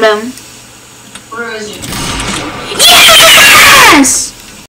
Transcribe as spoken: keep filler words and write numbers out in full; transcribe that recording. madam? Where is it? Yes!